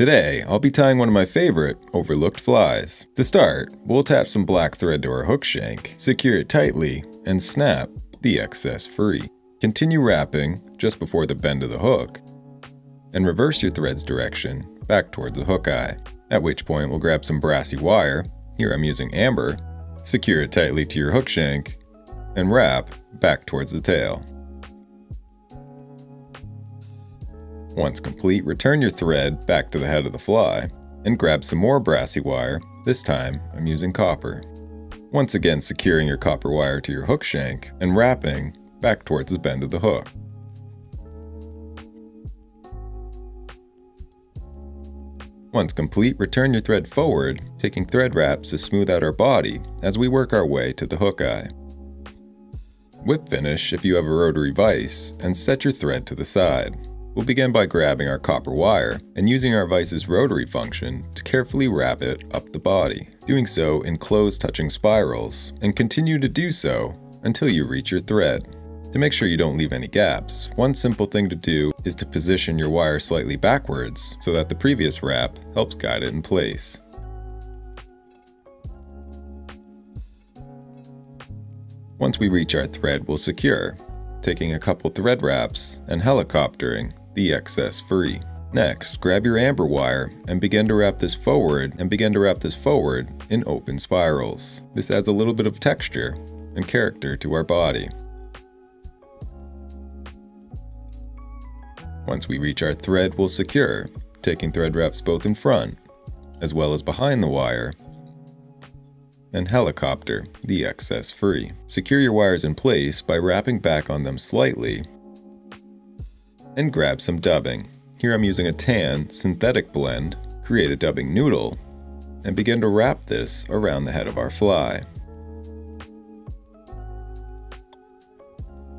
Today, I'll be tying one of my favorite, overlooked flies. To start, we'll attach some black thread to our hook shank, secure it tightly, and snap the excess free. Continue wrapping just before the bend of the hook, and reverse your thread's direction back towards the hook eye, at which point we'll grab some brassy wire, here I'm using amber, secure it tightly to your hook shank, and wrap back towards the tail. Once complete, return your thread back to the head of the fly and grab some more brassy wire, this time I'm using copper. Once again securing your copper wire to your hook shank and wrapping back towards the bend of the hook. Once complete, return your thread forward, taking thread wraps to smooth out our body as we work our way to the hook eye. Whip finish if you have a rotary vise and set your thread to the side. We'll begin by grabbing our copper wire and using our vice's rotary function to carefully wrap it up the body, doing so in closed touching spirals, and continue to do so until you reach your thread. To make sure you don't leave any gaps, one simple thing to do is to position your wire slightly backwards so that the previous wrap helps guide it in place. Once we reach our thread, we'll secure, taking a couple thread wraps and helicoptering the excess free. Next, grab your amber wire and begin to wrap this forward in open spirals. This adds a little bit of texture and character to our body. Once we reach our thread, we'll secure, taking thread wraps both in front as well as behind the wire, and helicopter the excess free. Secure your wires in place by wrapping back on them slightly and grab some dubbing. Here I'm using a tan synthetic blend. Create a dubbing noodle and begin to wrap this around the head of our fly,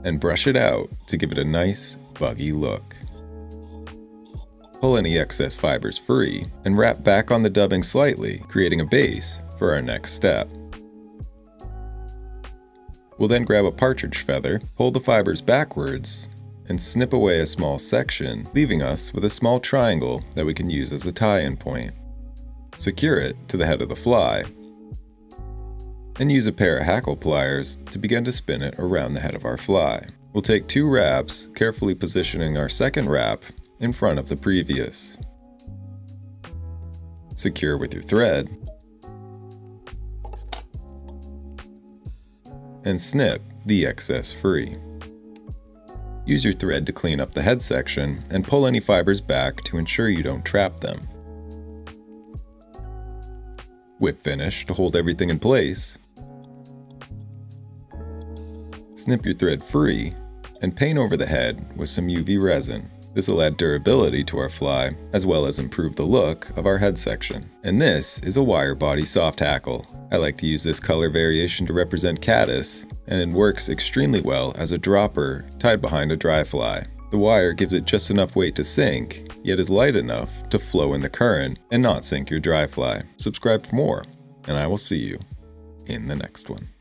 and brush it out to give it a nice buggy look. Pull any excess fibers free and wrap back on the dubbing slightly, creating a base for our next step. We'll then grab a partridge feather, pull the fibers backwards, and snip away a small section, leaving us with a small triangle that we can use as the tie-in point. Secure it to the head of the fly, and use a pair of hackle pliers to begin to spin it around the head of our fly. We'll take two wraps, carefully positioning our second wrap in front of the previous. Secure with your thread, and snip the excess free. Use your thread to clean up the head section and pull any fibers back to ensure you don't trap them. Whip finish to hold everything in place. Snip your thread free and paint over the head with some UV resin. This will add durability to our fly, as well as improve the look of our head section. And this is a wire body soft hackle. I like to use this color variation to represent caddis, and it works extremely well as a dropper tied behind a dry fly. The wire gives it just enough weight to sink, yet is light enough to flow in the current and not sink your dry fly. Subscribe for more, and I will see you in the next one.